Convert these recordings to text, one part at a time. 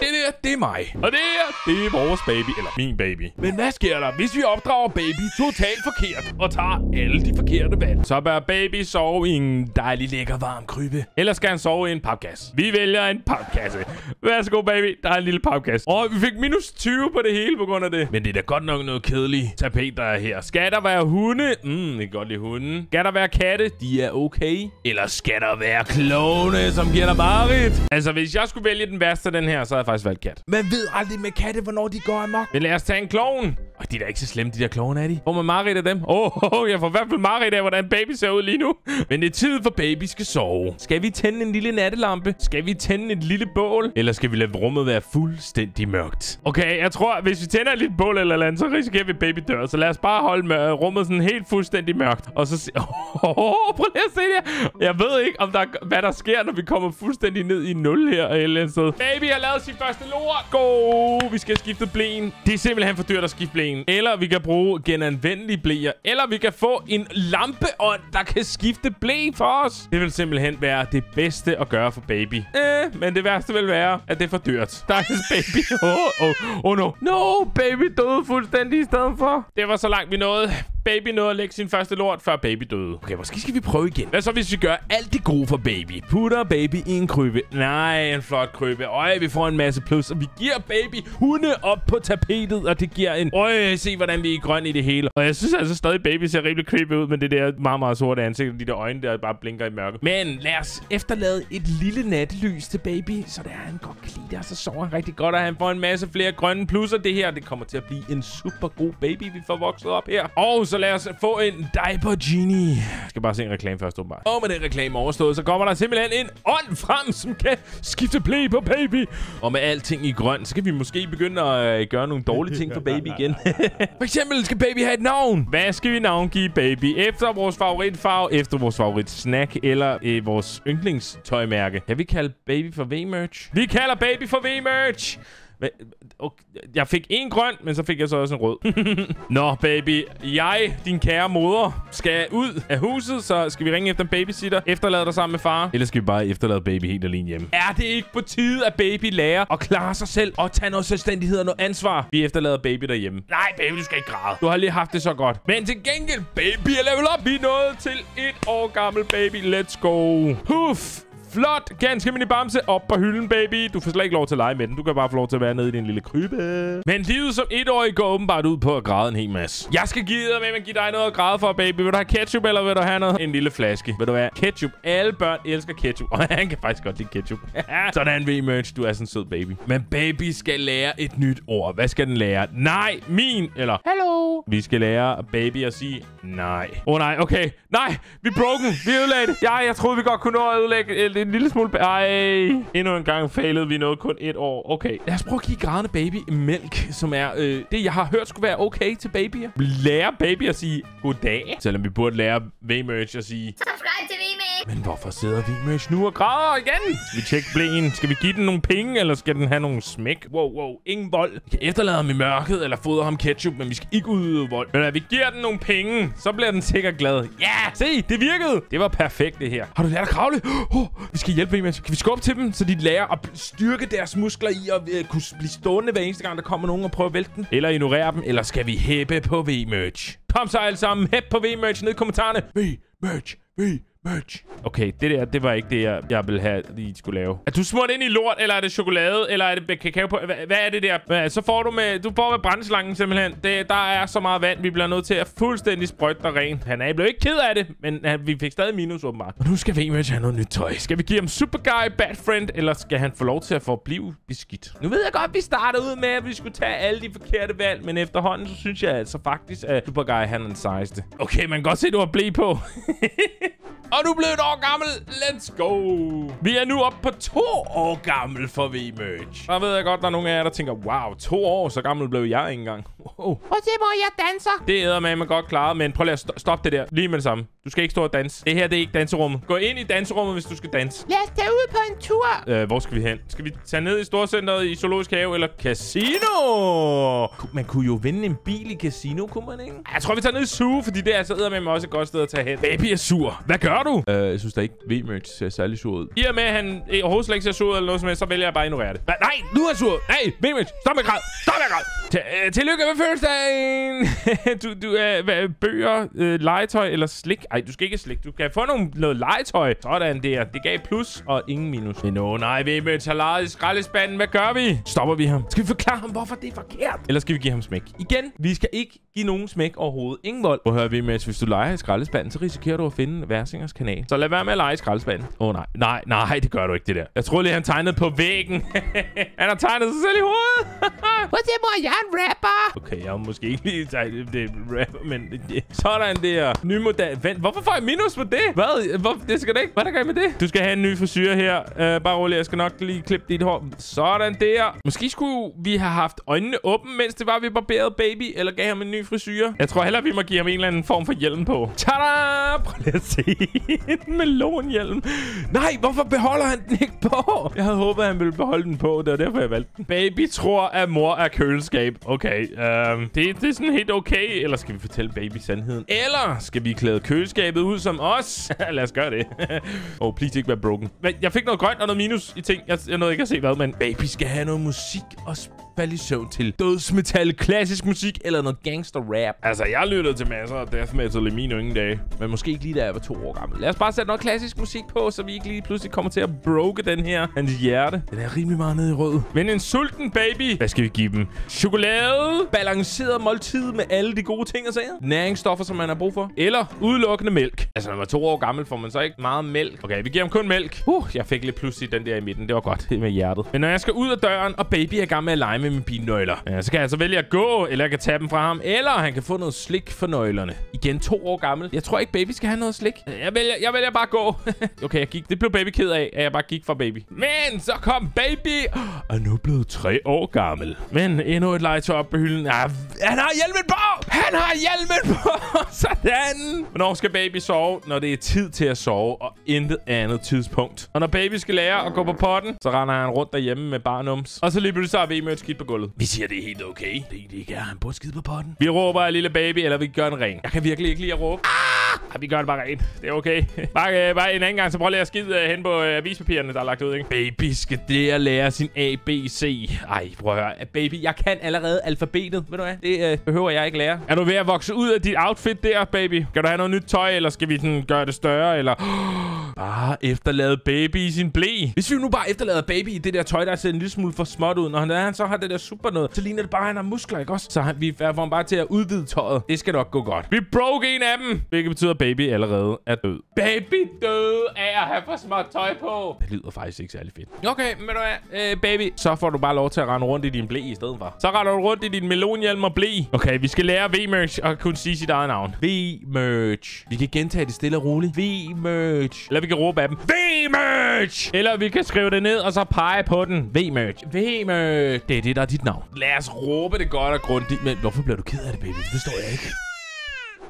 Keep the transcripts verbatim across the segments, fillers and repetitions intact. Det der, det er mig. Og det her, det er vores baby. Eller min baby. Men hvad sker der, hvis vi opdrager baby totalt forkert og tager alle de forkerte valg? Så bør baby sove i en dejlig, lækker, varm krybe. Eller skal han sove i en papkasse? Vi vælger en papkasse. Værsgo, baby. Der er en lille papkasse. Og vi fik minus tyve på det hele på grund af det. Men det er da godt nok noget kedeligt tapet, der er her. Skal der være hunde? Mm, det er godt lide hunden. Skal der være katte? De er okay. Eller skal der være klovne, som giver dig mareridt? Altså, hvis jeg skulle vælge den værste den her, så havde jeg faktisk valgt kat. Man ved aldrig med katte, hvornår de går amok. Men lad os tage en klovn. Og de er da ikke så slemme, de der klovne, er de? Får man mareridt af dem? Åh, oh, oh, jeg får i hvert fald mareridt af, hvordan baby ser ud lige nu. Men det er tid for baby skal sove. Skal vi tænde en lille nattelampe? Skal vi tænde et lille bål? Eller skal vi lade rummet være fuldstændig mørkt? Okay, jeg tror, hvis vi tænder et lille bål eller andet, så risikerer vi baby dør. Så lad os bare holde rummet sådan helt fuldstændig mørkt. Og så oh, oh, oh, prøv lige at se det. Jeg ved ikke, om der, hvad der sker, når vi kommer fuldstændig ned i nul her eller andet sted. Baby har lavet sin første lort. Go! Vi skal skifte blæen. Det er simpelthen for dyrt at skifte blæen. Eller vi kan bruge genanvendelige blæer. Eller vi kan få en lampeånd, der kan skifte blæ for os. Det vil simpelthen være det bedste at gøre for baby. Eh, men det værste vil være, at det er for dyrt. Stakkels baby. Åh, oh, oh, oh no. No, baby døde fuldstændig i stedet for. Det var så langt vi nåede. Baby nåede at lægge sin første lort, før baby døde. Okay, måske skal vi prøve igen. Hvad så, hvis vi gør alt det gode for baby? Putter baby i en krybe. Nej, en flot krybe. Øj, vi får en masse plus, og vi giver baby hunde op på tapetet, og det giver en... Øj, se hvordan vi er grønne i det hele. Og jeg synes altså stadig, baby ser rimelig creepy ud med det der meget, meget sorte ansigt, og de der øjne der bare blinker i mørke. Men lad os efterlade et lille nattelys til baby, så der er han godt kan lide, og så sover han rigtig godt, og han får en masse flere grønne plusser. Det her, det kommer til at blive en super god baby, vi får vokset op her. Og så lad os få en diaper genie. Jeg skal bare se en reklame først, åbenbart. Og med den reklame overstået, så kommer der simpelthen en ånd frem, som kan skifte play på baby. Og med alting i grøn, så kan vi måske begynde at gøre nogle dårlige ting for baby igen. For eksempel skal baby have et navn. Hvad skal vi navngive baby? Efter vores favoritfarve, efter vores favoritsnack eller øh, vores yndlingstøjmærke. Kan vi kalde baby for V-merch? Vi kalder baby for V-merch. Okay. Jeg fik en grøn, men så fik jeg så også en rød. Nå, baby. Jeg, din kære moder, skal ud af huset, så skal vi ringe efter en babysitter. Efterlade dig sammen med far. Eller skal vi bare efterlade baby helt alene hjemme? Er det ikke på tide, at baby lærer at klare sig selv og tage noget selvstændighed og noget ansvar? Vi efterlader baby derhjemme. Nej, baby, du skal ikke græde. Du har lige haft det så godt. Men til gengæld, baby er level op. Vi er nået til et år gammel baby. Let's go. Huff. Flot, ganske mini bamse. Op på hylden, baby. Du får slet ikke lov til at lege med den. Du kan bare få lov til at være nede i din lille krybe. Men livet som etårig går åbenbart ud på at græde en hel masse. Jeg skal give dig, men give dig noget at græde for, baby. Vil du have ketchup, eller vil du have noget? En lille flaske. Vil du have ketchup? Alle børn elsker ketchup. Og han kan faktisk godt lide ketchup. Sådan, V-merch. Du er sådan en sød baby. Men baby skal lære et nyt ord. Hvad skal den lære? Nej, min. Eller hallo. Vi skal lære baby at sige nej. Åh, oh, nej, okay. Nej, vi broken. Vi ødelagde det. Ja, jeg troede, vi godt kunne nå at ødelægge en lille smule... Ej, endnu en gang failede vi noget kun et år. Okay, lad os prøve at give grædende baby mælk, som er øh, det, jeg har hørt skulle være okay til babyer. Lære baby at sige goddag, selvom vi burde lære V-merch at sige... Subscribe til V-merch! Men hvorfor sidder V-merch nu og græder igen? Skal vi tjekke blæen? Skal vi give den nogle penge, eller skal den have nogle smæk? Wow, wow, ingen vold. Vi kan efterlade ham i mørket, eller fodre ham ketchup, men vi skal ikke udøve vold. Men når vi giver den nogle penge, så bliver den sikkert glad. Ja, yeah! Se, det virkede! Det var perfekt, det her. Har du lært at kravle? Oh! Vi skal hjælpe dem. Kan vi skubbe til dem, så de lærer at styrke deres muskler i at øh, kunne blive stående hver eneste gang, der kommer nogen og prøver at vælte den? Eller ignorere dem? Eller skal vi hæppe på V-merch? Kom så alle sammen. Hæppe på V-merch ned i kommentarerne. V-merch. V-merch. Okay, det der, det var ikke det, jeg, jeg ville have, I skulle lave. Er du smurt ind i lort, eller er det chokolade, eller er det kakao på? Hva, hvad er det der? Hva, så får du med, du får med brændslangen simpelthen. Det, der er så meget vand, vi bliver nødt til at fuldstændig sprøjte dig rent. Han er blevet ikke ked af det, men han, vi fik stadig minus åbenbart. Og nu skal V-merch have noget nyt tøj. Skal vi give ham Superguy, Bad Friend, eller skal han få lov til at forblive beskidt? Nu ved jeg godt, vi startede ud med, at vi skulle tage alle de forkerte valg, men efterhånden, så synes jeg altså faktisk, at Superguy han er den sejeste. Okay, man kan godt se, du har ble på. Og du blev et år gammel. Let's go. Vi er nu oppe på to år gammel for V-merch. Der ved jeg godt, der er nogle af jer, der tænker, wow, to år, så gammel blev jeg ikke engang. oh. Prøv at se, hvor jeg danser. Det æder man godt klaret, men prøv lige at st stoppe det der. Lige med det samme. Du skal ikke stå og danse. Det her, det er ikke danserummet. Gå ind i danserummet, hvis du skal danse. Lad os tage ud på en tur. Øh, hvor skal vi hen? Skal vi tage ned i Storcenteret i Zoologisk Have eller Casino? Man kunne jo vinde en bil i Casino, kunne man ikke? Jeg tror, vi tager ned i Zoo, fordi det er så æder man også et godt sted at tage hen. Baby er sur. Hvad gør du? Øh, jeg synes da ikke, V-Merch ser særlig sur ud. I og med, at han overhovedet slet ikke ser sur eller noget som helst, så vælger jeg bare at ignorere det. Nej, nu er jeg sur. Nej, V-Merch, stop med græd. Stop med græd. T- tillykke med fødselsdagen. du, du, øh, hvad, bøger, øh, legetøj eller slik? Ej, du skal ikke slik. Du kan få nogle, noget legetøj. Sådan der. Det gav plus og ingen minus. Nå, no, nej, vi med talardet i skraldespanden. Hvad gør vi? Stopper vi ham? Skal vi forklare ham, hvorfor det er forkert? Eller skal vi give ham smæk? Igen, vi skal ikke give nogen smæk overhovedet. Ingen vold. Hvor hører vi med, hvis du leger i skraldespanden, så risikerer du at finde Vercingers kanal. Så lad være med at lege i skraldespanden. Åh, oh, nej. Nej, nej, det gør du ikke, det der. Jeg tror lige, han tegnede på væggen. Han har tegnet sig selv i hovedet. Hvor siger mor, jeg er en rapper? Okay, jeg er måske ikke lige tegnet, det er rapper, men yeah. Sådan der. Ny model. Vent, hvorfor får jeg minus på det? Hvad? Hvor, det skal det ikke. Hvad der gør med det? Du skal have en ny frisyr her. Uh, bare rolig, jeg skal nok lige klippe dit hår. Sådan der. Måske skulle vi have haft øjnene åbne, mens det var, vi barberede baby, eller gav ham en ny frisyr. Jeg tror heller, vi må give ham en eller anden form for hjelm på. Tada! Prøv lige at se. En melonhjelm. Nej, hvorfor beholder han den ikke på? Jeg havde håbet, at han ville beholde den på. Det var derfor, jeg valgte den. Baby tror, at mor er køleskab. Okay, uh, det, det er sådan helt okay. Eller skal vi fortælle baby sandheden? Eller skal vi klæde køleskabet ud som os? Lad os gøre det. Oh, please ikke være broken. Jeg fik noget grønt og noget minus i ting. Jeg, jeg nåede ikke at se hvad, men baby skal have noget musik og falde i søvn til dødsmetal, klassisk musik eller noget gangster rap. Altså, jeg lyttede til masser af death metal i mine yngre dage. Men måske ikke lige da jeg var to år gammel. Lad os bare sætte noget klassisk musik på, så vi ikke lige pludselig kommer til at broke den her. Hans hjerte. Den er rimelig meget nede i rød. Men en sulten baby. Hvad skal vi give dem? Chokolade. Balanceret måltid med alle de gode ting og sager. Næringsstoffer, som man har brug for. Eller udelukkende mælk. Altså, når man er to år gammel, får man så ikke meget mælk. Okay, vi giver ham kun mælk. Uh, jeg fik lidt pludselig den der i midten. Det var godt med hjertet. Men når jeg skal ud af døren, og baby er gammel at lege med mine bilnøgler, ja, så kan jeg så vælge at gå, eller jeg kan tage dem fra ham, eller han kan få noget slik for nøglerne. Igen, to år gammel. Jeg tror ikke, baby skal have noget slik. Jeg vælger, jeg vælger bare at gå. Okay, jeg gik. Det blev baby ked af, at jeg bare gik fra baby. Men så kom baby, og nu er blevet tre år gammel. Men endnu et legetøj op på hylden. Ja, han har hjelmen på! Han har hjelmen på! Sådan! Hvornår skal baby sove? Når det er tid til at sove, og intet andet tidspunkt. Og når baby skal lære at gå på potten, så render han rundt derhjemme med barnums. Og så lige pludselig så har vi med et skidt på gulvet. Vi siger, det er helt okay. Det er ikke, at han burde skide på potten. Vi råber af lille baby, eller vi gør en ren. Jeg kan virkelig ikke lide at råbe. Ah! Ah, vi gør det bare rent. Det er okay. bare, øh, bare en anden gang, så prøv at lære at skide øh, hen på øh, avispapirerne, der er lagt ud, ikke? Baby skal det at lære sin A B C. Ej, prøv at høre. Baby, jeg kan allerede alfabetet. Ved du hvad? Det øh, behøver jeg ikke lære. Er du ved at vokse ud af dit outfit der, baby? Kan du have noget nyt tøj, eller skal vi sådan, gøre det større, eller... Bare efterlade baby i sin blæ. Hvis vi nu bare efterlader baby i det der tøj, der ser en lille smule for småt ud, når han, han så har det der super noget, så ligner det bare, han har muskler, ikke også? Så han, vi får ham bare til at udvide tøjet. Det skal nok gå godt. Vi broke en af dem, hvilket betyder, at baby allerede er død. Baby døde af at have for småt tøj på. Det lyder faktisk ikke særlig fedt. Okay, men du er, øh, baby, så får du bare lov til at rende rundt i din blæ i stedet for. Så render du rundt i din melonhjelm og blæ. Okay, vi skal lære V-merch og kunne sige sit eget navn. V-merch. Vi kan gentage det stille og roligt. V-merch. Eller vi kan råbe af dem. V-merch! Eller vi kan skrive det ned og så pege på den. V-merch. V-merch. Det er det, der er dit navn. Lad os råbe det godt og grundigt. Men hvorfor bliver du ked af det, baby? Det forstår jeg ikke.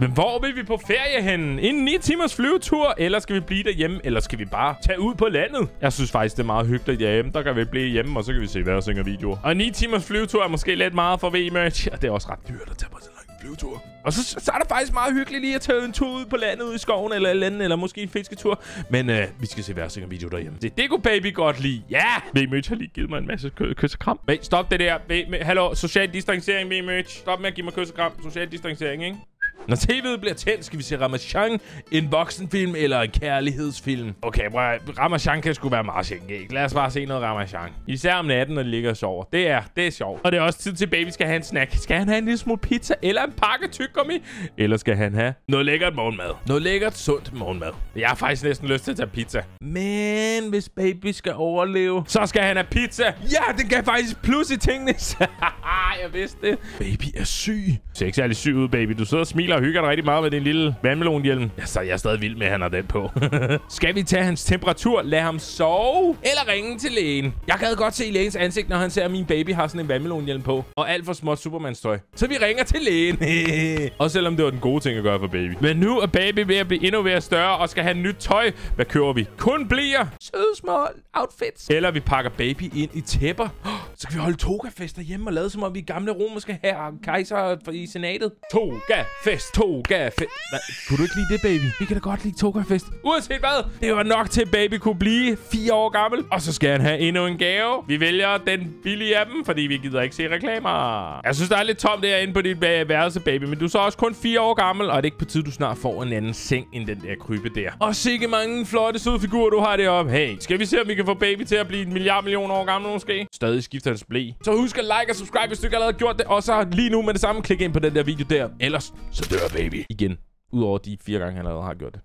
Men hvor vil vi på ferie henne? En ni timers flyvetur? Eller skal vi blive derhjemme? Eller skal vi bare tage ud på landet? Jeg synes faktisk, det er meget hyggeligt derhjemme. Der kan vi blive hjemme, og så kan vi se Vercinger videoer. Og ni timers flyvetur er måske lidt meget for V-merch. Og det er også ret dyrt at tage på så lang flyvetur. Og så, så er det faktisk meget hyggeligt lige at tage en tur ud på landet, ud i skoven eller landet, eller måske en fisketur. Men øh, vi skal se Vercinger video derhjemme. Det, det kunne baby godt lide. Ja! Yeah! V-merch har lige givet mig en masse kø kys og kram. Men stop det der. Hallo, social distancering, V-merch. Stop med at give mig kys og kram. Social distancering, ikke? Når tv'et bliver tændt, skal vi se Ramachan, en voksenfilm eller en kærlighedsfilm. Okay, bror, Ramachan kan sgu være meget sjældent. Lad os bare se noget Ramachan. Især om natten, når de ligger og sover. Det er, det er sjovt. Og det er også tid til, baby skal have en snack. Skal han have en lille smule pizza eller en pakke tyggegummi? Eller skal han have noget lækkert morgenmad? Noget lækkert, sundt morgenmad. Jeg har faktisk næsten lyst til at tage pizza. Men hvis baby skal overleve, så skal han have pizza. Ja, den kan faktisk plus i tingene. Ah, jeg vidste det. Baby er syg. Du ser ikke særlig syg ud, baby. Du sidder og smiler og hygger dig rigtig meget med din lille vandmelonhjelm. Ja, så jeg er stadig vild med, at han har den på. Skal vi tage hans temperatur, lade ham sove eller ringe til lægen? Jeg gad godt se lægens ansigt, når han ser, at min baby har sådan en vandmelonhjelm på. Og alt for småt Superman-støj. Så vi ringer til lægen. Og selvom det var den gode ting at gøre for baby. Men nu er baby ved at blive endnu mere større og skal have nyt tøj. Hvad køber vi? Kun bliver søde små outfits. Eller vi pakker baby ind i tæpper. Så kan vi holde togafester hjemme og lade som om vi gamle romerske herrer, kejser i senatet. Togafest, togafest. Kunne du ikke lide det, baby? Vi kan da godt lide togafest. Uanset hvad, det var nok til, baby kunne blive fire år gammel. Og så skal han have endnu en gave. Vi vælger den billige af dem, fordi vi gider ikke se reklamer. Jeg synes, der er lidt tomt derinde på dit værelse, baby. Men du er så også kun fire år gammel, og det er ikke på tide, du snart får en anden seng end den der krybe der. Og sikke mange flotte søde figurer, du har deroppe. Hey, skal vi se, om vi kan få baby til at blive en milliard millioner år gammel måske? Stadig skifter hans blæ. Så husk at like og subscribe, hvis du ikke allerede har gjort det. Og så lige nu med det samme, klik ind på den der video der. Ellers, så dør baby igen. Udover de fire gange, han allerede har gjort det.